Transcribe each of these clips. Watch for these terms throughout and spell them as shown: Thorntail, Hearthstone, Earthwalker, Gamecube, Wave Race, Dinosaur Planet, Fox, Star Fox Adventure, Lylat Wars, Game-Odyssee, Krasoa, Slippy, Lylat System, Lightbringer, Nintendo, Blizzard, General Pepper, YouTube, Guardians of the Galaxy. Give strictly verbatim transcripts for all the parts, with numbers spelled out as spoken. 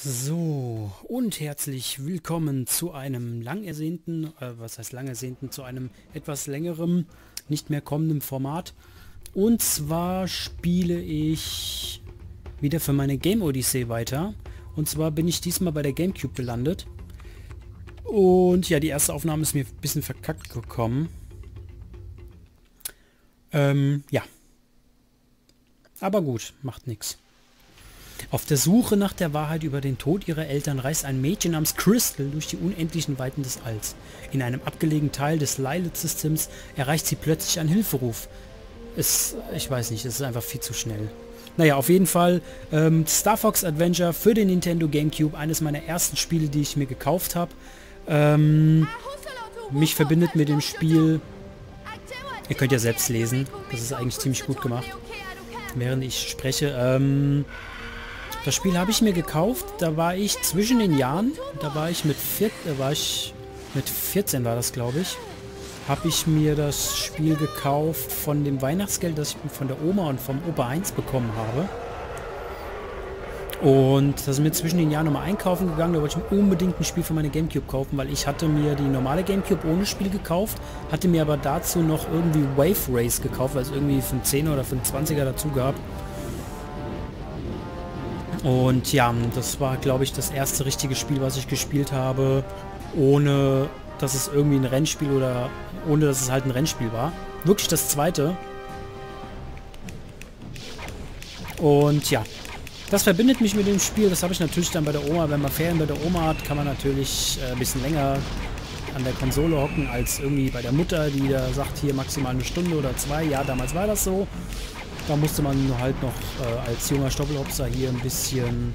So, und herzlich willkommen zu einem lang ersehnten, äh, was heißt lang ersehnten, zu einem etwas längerem, nicht mehr kommenden Format. Und zwar spiele ich wieder für meine Game-Odyssee weiter. Und zwar bin ich diesmal bei der Gamecube gelandet. Und ja, die erste Aufnahme ist mir ein bisschen verkackt gekommen. Ähm, ja. Aber gut, macht nichts. Auf der Suche nach der Wahrheit über den Tod ihrer Eltern reist ein Mädchen namens Crystal durch die unendlichen Weiten des Alls. In einem abgelegenen Teil des Lylat Systems erreicht sie plötzlich einen Hilferuf. Es, ich weiß nicht, es ist einfach viel zu schnell. Naja, auf jeden Fall, ähm, Star Fox Adventure für den Nintendo Gamecube, eines meiner ersten Spiele, die ich mir gekauft habe. Ähm, mich verbindet mit dem Spiel... Ihr könnt ja selbst lesen, das ist eigentlich ziemlich gut gemacht, während ich spreche. Ähm... Das Spiel habe ich mir gekauft, da war ich zwischen den Jahren, da war ich mit, vier, da war ich mit vierzehn war das, glaube ich, habe ich mir das Spiel gekauft von dem Weihnachtsgeld, das ich von der Oma und vom Opa eins bekommen habe. Und da sind wir zwischen den Jahren nochmal einkaufen gegangen, da wollte ich mir unbedingt ein Spiel für meine Gamecube kaufen, weil ich hatte mir die normale Gamecube ohne Spiel gekauft, hatte mir aber dazu noch irgendwie Wave Race gekauft, weil es irgendwie für einen zehner oder für einen zwanziger dazu gab. Und ja, das war, glaube ich, das erste richtige Spiel, was ich gespielt habe, ohne dass es irgendwie ein Rennspiel oder ohne dass es halt ein Rennspiel war. Wirklich das zweite. Und ja, das verbindet mich mit dem Spiel. Das habe ich natürlich dann bei der Oma. Wenn man Ferien bei der Oma hat, kann man natürlich äh, ein bisschen länger an der Konsole hocken als irgendwie bei der Mutter, die da sagt, hier maximal eine Stunde oder zwei. Ja, damals war das so. Da musste man halt noch äh, als junger Stoppelhopser hier ein bisschen...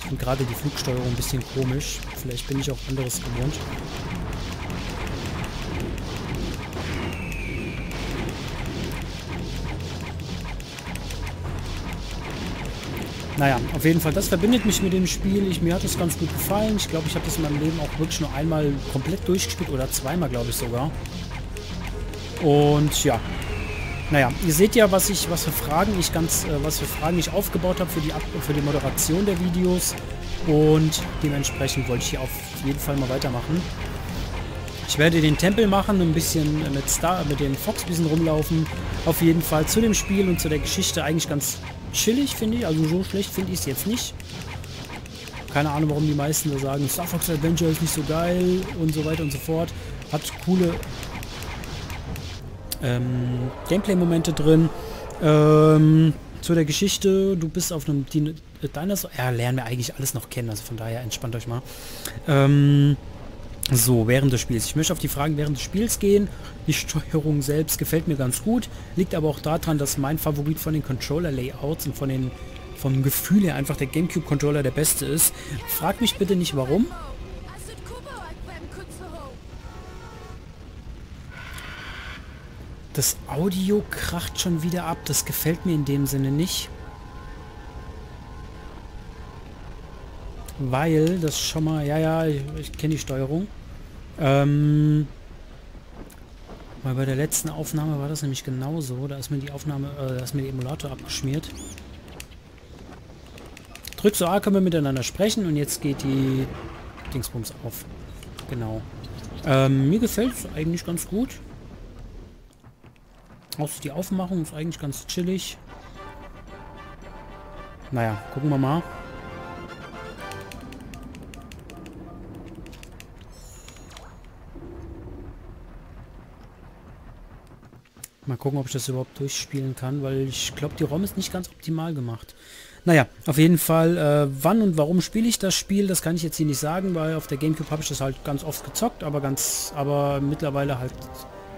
Ich finde gerade die Flugsteuerung ein bisschen komisch. Vielleicht bin ich auch anderes gewohnt. Naja, auf jeden Fall, das verbindet mich mit dem Spiel. Ich, mir hat es ganz gut gefallen. Ich glaube, ich habe das in meinem Leben auch wirklich nur einmal komplett durchgespielt. Oder zweimal, glaube ich sogar. Und ja... Naja, ihr seht ja, was ich, was für Fragen ich ganz, äh, was für Fragen ich aufgebaut habe für die Ab für die Moderation der Videos, und dementsprechend wollte ich hier auf jeden Fall mal weitermachen. Ich werde den Tempel machen, ein bisschen mit Star, mit den Fox ein bisschen rumlaufen. Auf jeden Fall zu dem Spiel und zu der Geschichte eigentlich ganz chillig, finde ich. Also so schlecht finde ich es jetzt nicht. Keine Ahnung, warum die meisten da sagen, Star Fox Adventure ist nicht so geil und so weiter und so fort. Hat coole Ähm, Gameplay-Momente drin. Ähm, zu der Geschichte, du bist auf einem Dino Dinosaur... Ja, lernen wir eigentlich alles noch kennen, also von daher entspannt euch mal. Ähm, so, während des Spiels. Ich möchte auf die Fragen während des Spiels gehen. Die Steuerung selbst gefällt mir ganz gut, liegt aber auch daran, dass mein Favorit von den Controller-Layouts und von den, vom Gefühl her einfach der Gamecube-Controller der beste ist. Frag mich bitte nicht, warum. Das Audio kracht schon wieder ab. Das gefällt mir in dem Sinne nicht. Weil das schon mal... Ja, ja, ich, ich kenne die Steuerung. Ähm, weil bei der letzten Aufnahme war das nämlich genauso. Da ist mir die Aufnahme... Äh, da ist mir der Emulator abgeschmiert. Drück so A, können wir miteinander sprechen. Und jetzt geht die Dingsbums auf. Genau. Ähm, mir gefällt es eigentlich ganz gut. Außer die Aufmachung ist eigentlich ganz chillig. Naja, gucken wir mal. Mal gucken, ob ich das überhaupt durchspielen kann, weil ich glaube, die ROM ist nicht ganz optimal gemacht. Naja, auf jeden Fall, äh, wann und warum spiele ich das Spiel, das kann ich jetzt hier nicht sagen, weil auf der Gamecube habe ich das halt ganz oft gezockt, aber ganz, aber mittlerweile halt...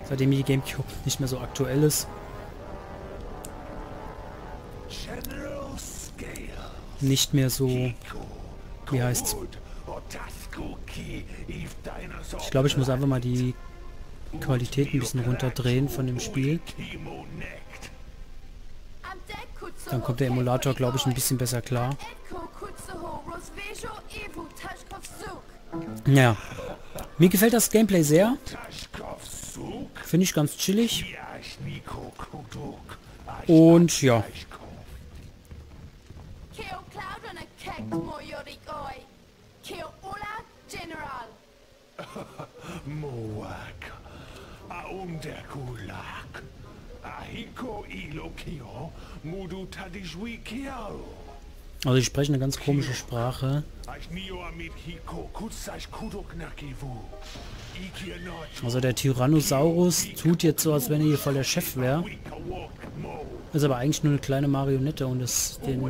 Seitdem die Gamecube nicht mehr so aktuell ist. Nicht mehr so... Wie heißt's? Ich glaube, ich muss einfach mal die Qualität ein bisschen runterdrehen von dem Spiel. Dann kommt der Emulator, glaube ich, ein bisschen besser klar. Naja. Mir gefällt das Gameplay sehr. Finde ich ganz chillig. Und ja. Also die sprechen eine ganz komische Sprache. Also der Tyrannosaurus tut jetzt so, als wenn er hier voll der Chef wäre. Ist aber eigentlich nur eine kleine Marionette und ist den...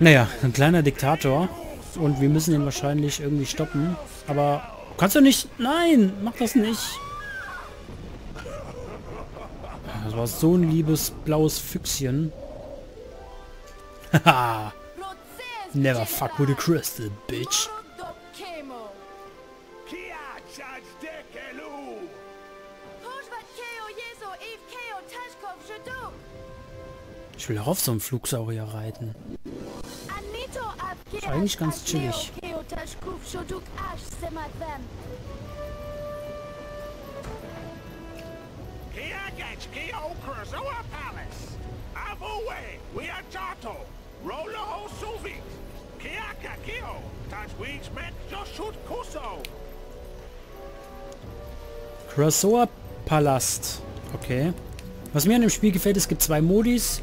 Naja, ein kleiner Diktator. Und wir müssen ihn wahrscheinlich irgendwie stoppen. Aber kannst du nicht... Nein, mach das nicht. Das war so ein liebes blaues Füchschen. Haha. Never fuck with a crystal, bitch. Ich will auch auf so einen Flugsaurier reiten. Ist eigentlich ganz chillig. Krasoa Palast. Okay. Was mir an dem Spiel gefällt, es gibt zwei Modis.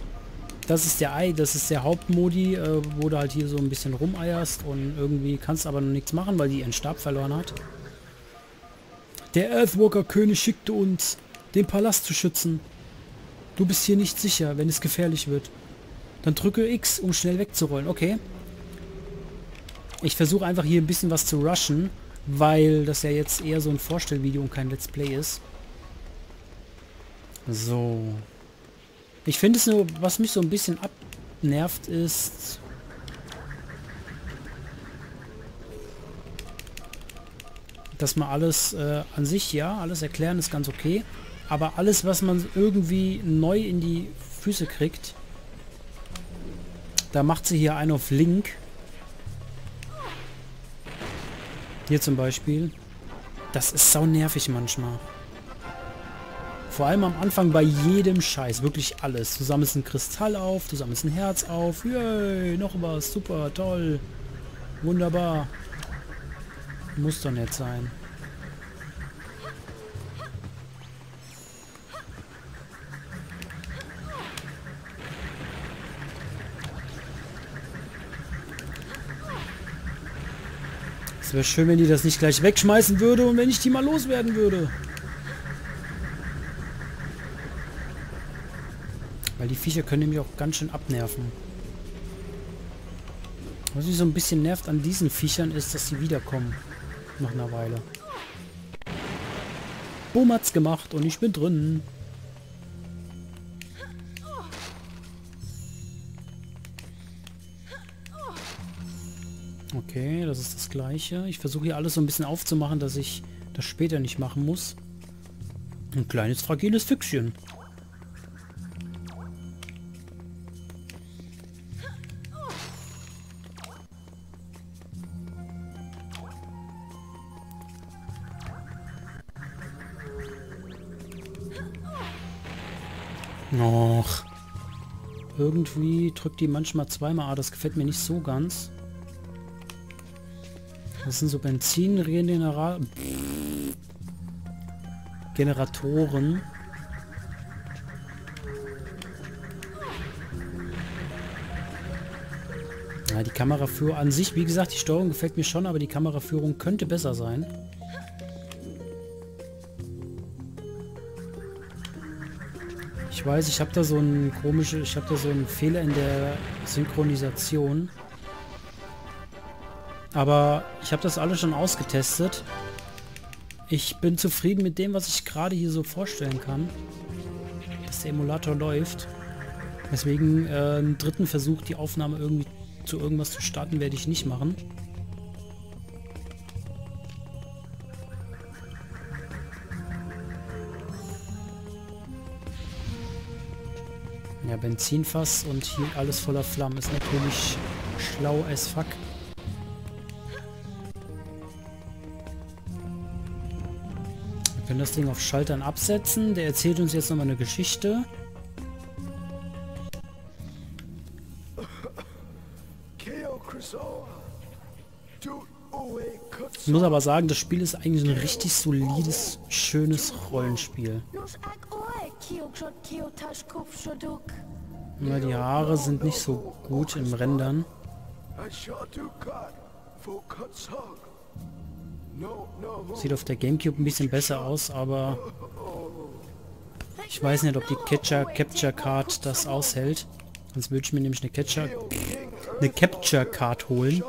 Das ist der Ei, das ist der Hauptmodi, äh, wo du halt hier so ein bisschen rumeierst und irgendwie kannst aber noch nichts machen, weil die ihren Stab verloren hat. Der Earthwalker König schickte uns, den Palast zu schützen. Du bist hier nicht sicher, wenn es gefährlich wird. Dann drücke X, um schnell wegzurollen. Okay. Ich versuche einfach hier ein bisschen was zu rushen, weil das ja jetzt eher so ein Vorstellvideo und kein Let's Play ist. So. Ich finde es nur, was mich so ein bisschen abnervt ist... dass man alles äh, an sich, ja, alles erklären ist ganz okay, aber alles, was man irgendwie neu in die Füße kriegt, da macht sie hier einen auf Link. Hier zum Beispiel. Das ist sau nervig manchmal. Vor allem am Anfang bei jedem Scheiß, wirklich alles. Du sammelst einen Kristall auf, du sammelst ein Herz auf, yay, noch was, super, toll, wunderbar. Muss doch nicht sein. Es wäre schön, wenn die das nicht gleich wegschmeißen würde und wenn ich die mal loswerden würde. Weil die Viecher können nämlich auch ganz schön abnerven. Was mich so ein bisschen nervt an diesen Viechern ist, dass sie wiederkommen. Nach einer Weile. Boom hat's gemacht und ich bin drin. Okay, das ist das Gleiche. Ich versuche hier alles so ein bisschen aufzumachen, dass ich das später nicht machen muss. Ein kleines fragiles Füchschen. Noch. Irgendwie drückt die manchmal zweimal A. Das gefällt mir nicht so ganz. Das sind so Benzinregenera- Generatoren. Ja, die Kameraführung an sich, wie gesagt, die Steuerung gefällt mir schon, aber die Kameraführung könnte besser sein. Ich weiß, ich habe da so einen komischen, ich habe da so einen Fehler in der Synchronisation. Aber ich habe das alles schon ausgetestet. Ich bin zufrieden mit dem, was ich gerade hier so vorstellen kann. Dass der Emulator läuft. Deswegen äh, einen dritten Versuch, die Aufnahme irgendwie zu irgendwas zu starten, werde ich nicht machen. Ja, Benzinfass und hier alles voller Flammen. Ist natürlich schlau as fuck. Wir können das Ding auf Schaltern absetzen. Der erzählt uns jetzt nochmal eine Geschichte. Ich muss aber sagen, das Spiel ist eigentlich ein richtig solides, schönes Rollenspiel. Nur die Haare sind nicht so gut im Rendern. Sieht auf der Gamecube ein bisschen besser aus, aber ich weiß nicht, ob die Capture-Card das aushält. Sonst würde ich mir nämlich eine Capture-Card holen.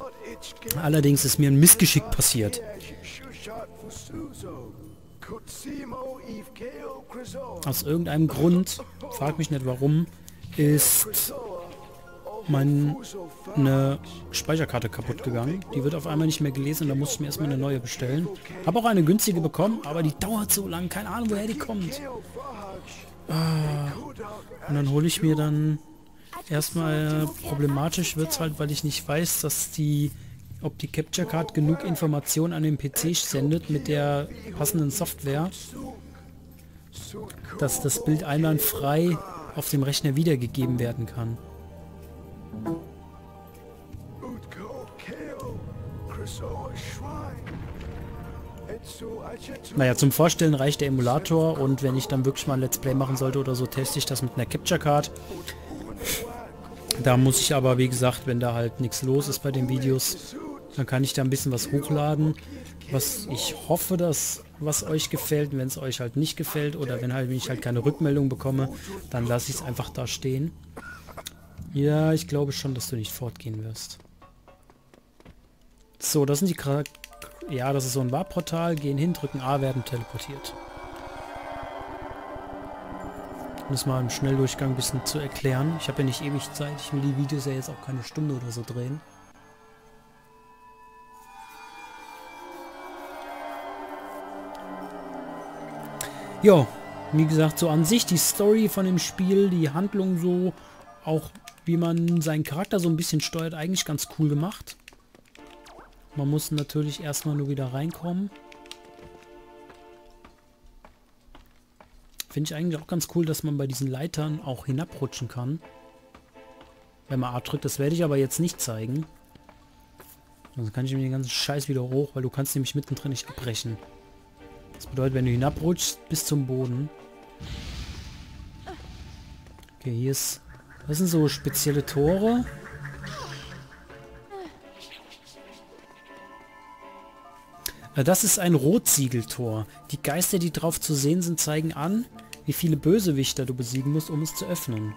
Allerdings ist mir ein Missgeschick passiert. Aus irgendeinem Grund, frag mich nicht warum, ist meine Speicherkarte kaputt gegangen. Die wird auf einmal nicht mehr gelesen und da musste ich mir erstmal eine neue bestellen. Habe auch eine günstige bekommen, aber die dauert so lang. Keine Ahnung, woher die kommt. Ah, und dann hole ich mir dann... Erstmal problematisch wird es halt, weil ich nicht weiß, dass die... ob die Capture Card genug Informationen an den P C sendet mit der passenden Software, dass das Bild einwandfrei auf dem Rechner wiedergegeben werden kann. Naja, zum Vorstellen reicht der Emulator und wenn ich dann wirklich mal ein Let's Play machen sollte oder so, teste ich das mit einer Capture Card. Da muss ich aber, wie gesagt, wenn da halt nichts los ist bei den Videos, dann kann ich da ein bisschen was hochladen, was ich hoffe, dass was euch gefällt. Wenn es euch halt nicht gefällt oder wenn halt wenn ich halt keine Rückmeldung bekomme, dann lasse ich es einfach da stehen. Ja, ich glaube schon, dass du nicht fortgehen wirst. So, das sind die Kra Ja, das ist so ein Warportal. Gehen hin, drücken A, werden teleportiert. Um es mal im Schnelldurchgang ein bisschen zu erklären. Ich habe ja nicht ewig Zeit. Ich will die Videos ja jetzt auch keine Stunde oder so drehen. Jo, wie gesagt, so an sich die Story von dem Spiel, die Handlung so, auch wie man seinen Charakter so ein bisschen steuert, eigentlich ganz cool gemacht. Man muss natürlich erstmal nur wieder reinkommen. Finde ich eigentlich auch ganz cool, dass man bei diesen Leitern auch hinabrutschen kann. Wenn man A drückt, das werde ich aber jetzt nicht zeigen. Sonst kann ich mir den ganzen Scheiß wieder hoch, weil du kannst nämlich mittendrin nicht abbrechen. Das bedeutet, wenn du hinabrutschst, bis zum Boden. Okay, hier ist... Das sind so spezielle Tore. Das ist ein Rotsiegeltor. Die Geister, die drauf zu sehen sind, zeigen an, wie viele Bösewichter du besiegen musst, um es zu öffnen.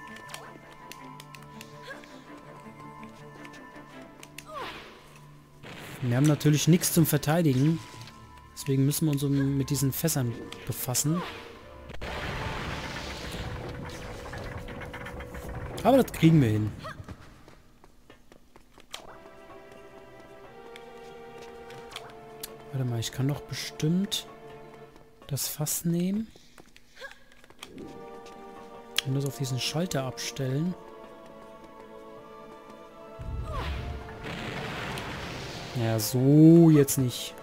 Wir haben natürlich nichts zum Verteidigen. Deswegen müssen wir uns mit diesen Fässern befassen. Aber das kriegen wir hin. Warte mal, ich kann doch bestimmt das Fass nehmen und das auf diesen Schalter abstellen. Ja, so jetzt nicht.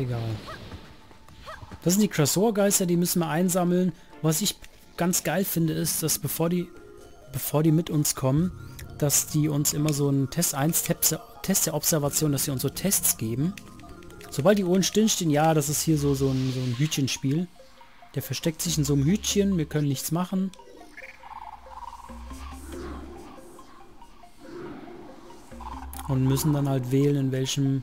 Egal. Das sind die Krasor-Geister, die müssen wir einsammeln. Was ich ganz geil finde, ist, dass bevor die bevor die mit uns kommen, dass die uns immer so einen Test eins Test der Observation, dass sie uns so Tests geben. Sobald die Ohren still stehen, ja, das ist hier so, so ein, so ein Hütchenspiel. Der versteckt sich in so einem Hütchen, wir können nichts machen. Und müssen dann halt wählen, in welchem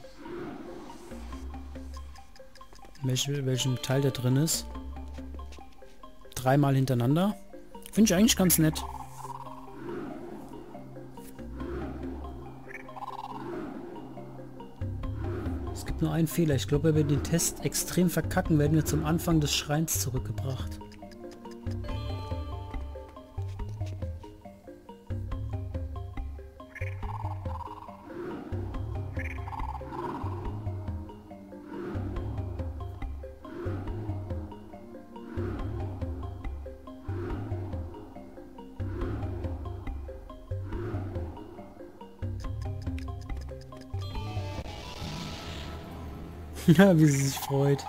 welchem Teil da drin ist. Dreimal hintereinander. Finde ich eigentlich ganz nett. Es gibt nur einen Fehler. Ich glaube, wenn wir den Test extrem verkacken, werden wir zum Anfang des Schreins zurückgebracht. Ja, wie sie sich freut.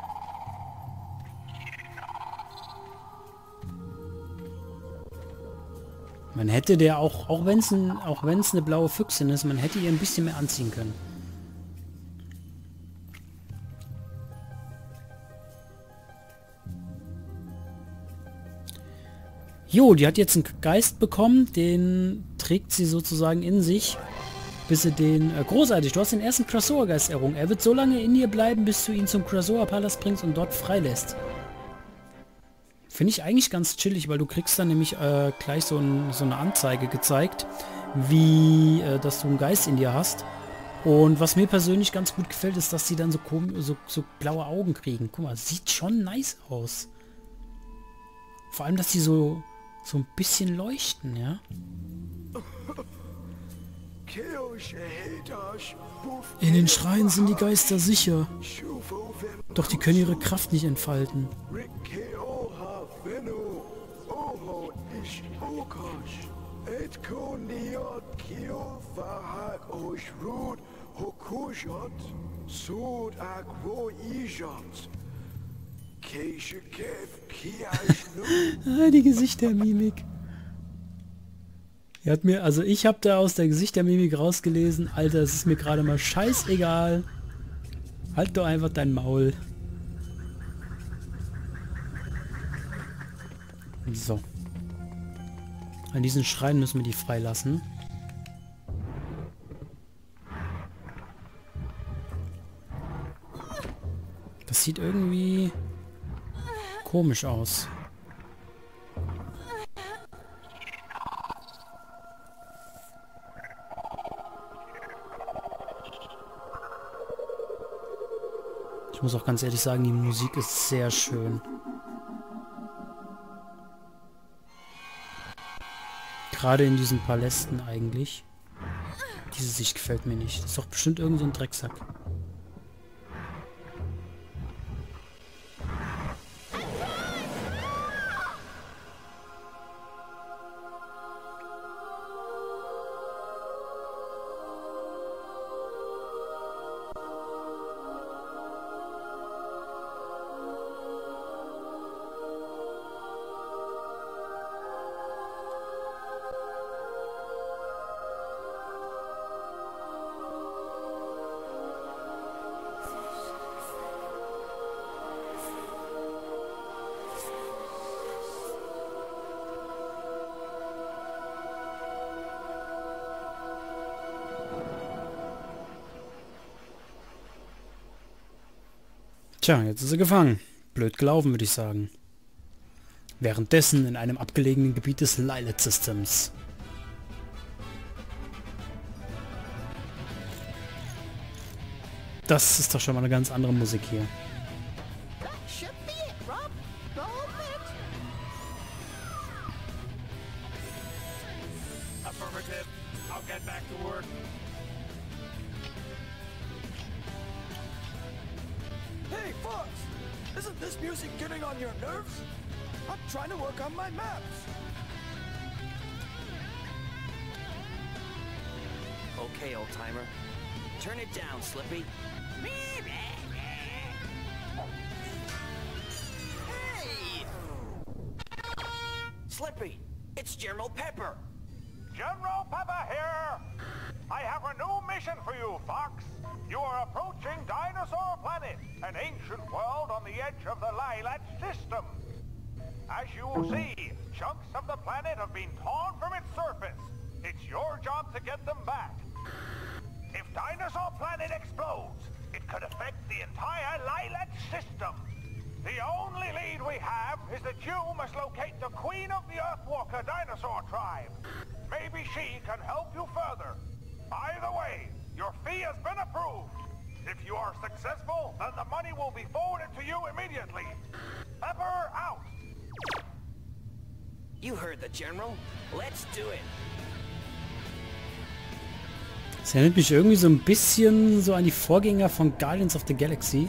Man hätte der auch, auch wenn es auch wenn's eine blaue Füchsin ist, man hätte ihr ein bisschen mehr anziehen können. Jo, die hat jetzt einen Geist bekommen, den trägt sie sozusagen in sich, bis sie den... Äh, großartig, du hast den ersten Krasoa-Geist errungen. Er wird so lange in dir bleiben, bis du ihn zum Krasoa-Palast bringst und dort freilässt. Finde ich eigentlich ganz chillig, weil du kriegst dann nämlich äh, gleich so, ein, so eine Anzeige gezeigt, wie, äh, dass du einen Geist in dir hast. Und was mir persönlich ganz gut gefällt, ist, dass sie dann so, so, so blaue Augen kriegen. Guck mal, sieht schon nice aus. Vor allem, dass sie so, so ein bisschen leuchten, ja. In den Schreien sind die Geister sicher. Doch die können ihre Kraft nicht entfalten. Ah, die Gesichtermimik. Er hat mir, also ich habe da aus der Gesichtermimik rausgelesen, Alter, es ist mir gerade mal scheißegal. Halt doch einfach dein Maul. So. An diesen Schrein müssen wir die freilassen. Das sieht irgendwie komisch aus. Ich muss auch ganz ehrlich sagen, die Musik ist sehr schön. Gerade in diesen Palästen eigentlich. Diese Sicht gefällt mir nicht. Das ist doch bestimmt irgend so ein Drecksack. Tja, jetzt ist sie gefangen. Blöd gelaufen, würde ich sagen. Währenddessen in einem abgelegenen Gebiet des Lylat Systems. Das ist doch schon mal eine ganz andere Musik hier. Hey Fox, isn't this music getting on your nerves? I'm trying to work on my maps. Okay, old timer. Turn it down, Slippy. Hey! Slippy, it's General Pepper. General Pepper here! I have a new mission for you, Fox. You are approaching Dinosaur Planet, an ancient world on the edge of the Lylat System. As you will see, chunks of the planet have been torn from its surface. It's your job to get them back. If Dinosaur Planet explodes, it could affect the entire Lylat System. The only lead we have is that you must locate the Queen of the Earthwalker dinosaur tribe. Maybe she can help you further. Either way, your fee has been approved. If you are successful, then the money will be forwarded to you immediately. Pepper out! You heard the general. Let's do it. Das erinnert mich irgendwie so ein bisschen so an die Vorgänger von Guardians of the Galaxy.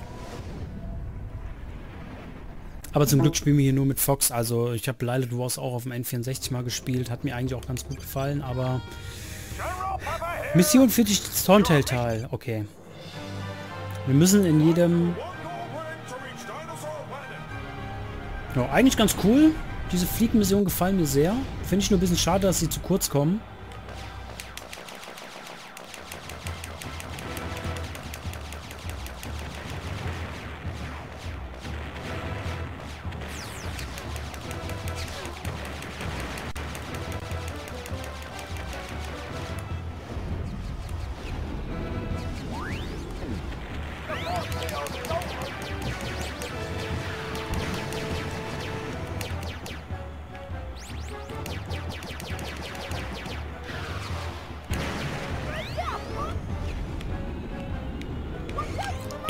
Aber zum Glück spielen wir hier nur mit Fox. Also ich habe Lylat Wars auch auf dem N vierundsechzig mal gespielt. Hat mir eigentlich auch ganz gut gefallen, aber... Mission für dich Thorntail-Teil. Okay. Wir müssen in jedem... Ja, eigentlich ganz cool. Diese Fliegenmissionen gefallen mir sehr. Finde ich nur ein bisschen schade, dass sie zu kurz kommen.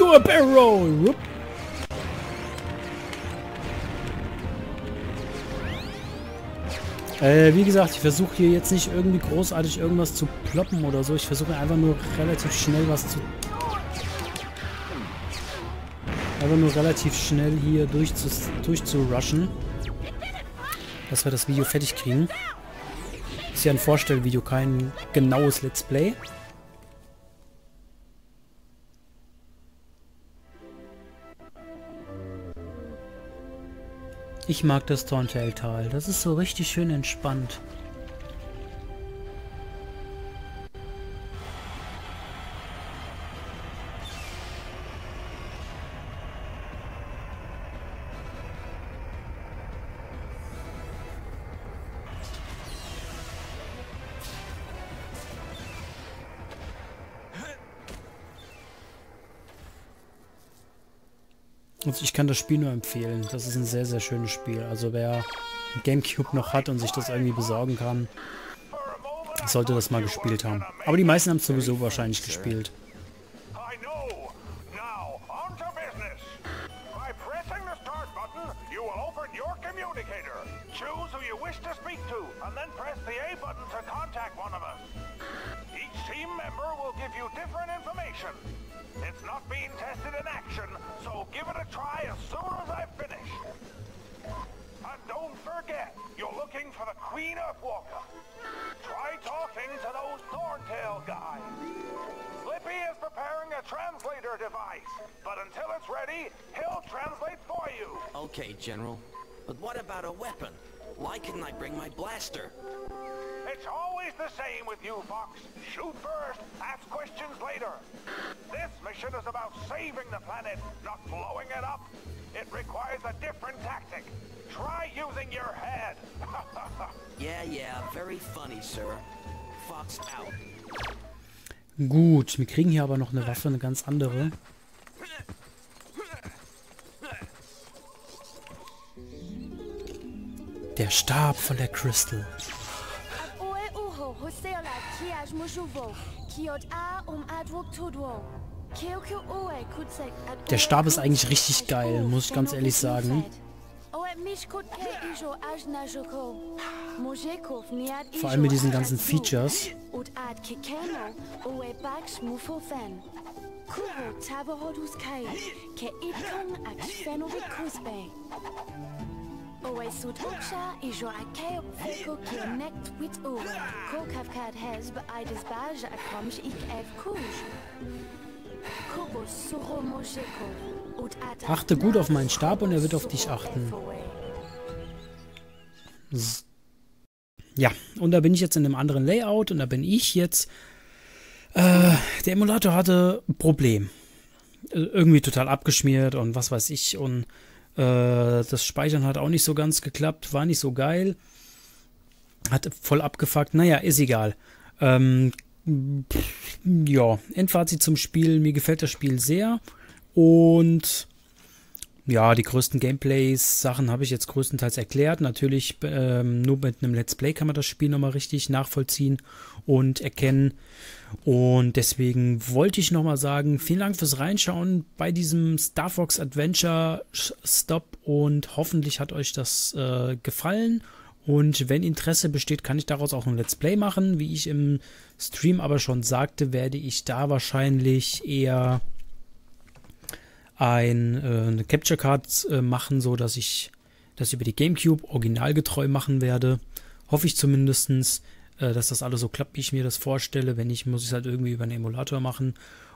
A barrel roll. Whoop. Äh, wie gesagt, ich versuche hier jetzt nicht irgendwie großartig irgendwas zu ploppen oder so. Ich versuche einfach nur relativ schnell was zu... Einfach nur relativ schnell hier durch zu, durch zu rushen. Dass wir das Video fertig kriegen. Ist ja ein Vorstellvideo, kein genaues Let's Play. Ich mag das Thorntail-Tal. Das ist so richtig schön entspannt. Also ich kann das Spiel nur empfehlen. Das ist ein sehr, sehr schönes Spiel. Also wer ein Gamecube noch hat und sich das irgendwie besorgen kann, sollte das mal gespielt haben. Aber die meisten haben es sowieso wahrscheinlich gespielt. Earthwalker. Try talking to those Thorntail guys. Slippy is preparing a translator device, but until it's ready, he'll translate for you. Okay, General. But what about a weapon? Why couldn't I bring my blaster? It's always the same with you, Fox. Shoot first, ask questions later. This mission is about saving the planet, not blowing it up. It requires a different tactic. Try using your head. Yeah, yeah, very funny, sir. Fox out. Gut, wir kriegen hier aber noch eine Waffe, eine ganz andere. Der Stab von der Crystal. Der Stab ist eigentlich richtig geil, muss ich ganz ehrlich sagen. Vor allem mit diesen ganzen Features. Achte gut auf meinen Stab und er wird auf dich achten. Ja, und da bin ich jetzt in einem anderen Layout und da bin ich jetzt... Äh, der Emulator hatte ein Problem. Irgendwie total abgeschmiert und was weiß ich. Und äh, das Speichern hat auch nicht so ganz geklappt, war nicht so geil. Hat voll abgefuckt. Naja, ist egal. Ähm... Ja, Endfazit zum Spiel. Mir gefällt das Spiel sehr. Und ja, die größten Gameplays-Sachen habe ich jetzt größtenteils erklärt. Natürlich ähm, nur mit einem Let's Play kann man das Spiel nochmal richtig nachvollziehen und erkennen. Und deswegen wollte ich nochmal sagen, vielen Dank fürs Reinschauen bei diesem Star Fox Adventure Stop. Und hoffentlich hat euch das äh, gefallen. Und wenn Interesse besteht, kann ich daraus auch ein Let's Play machen. Wie ich im Stream aber schon sagte, werde ich da wahrscheinlich eher ein, äh, eine Capture Card äh, machen, so dass ich das über die Gamecube originalgetreu machen werde. Hoffe ich zumindest, äh, dass das alles so klappt, wie ich mir das vorstelle. Wenn nicht, muss ich es halt irgendwie über einen Emulator machen.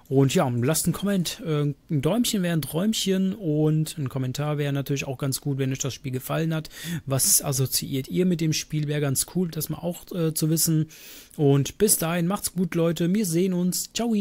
Und ja, lasst einen Comment, ein Däumchen wäre ein Träumchen und ein Kommentar wäre natürlich auch ganz gut, wenn euch das Spiel gefallen hat. Was assoziiert ihr mit dem Spiel? Wäre ganz cool, das mal auch äh, zu wissen. Und bis dahin, macht's gut, Leute. Wir sehen uns. Ciao.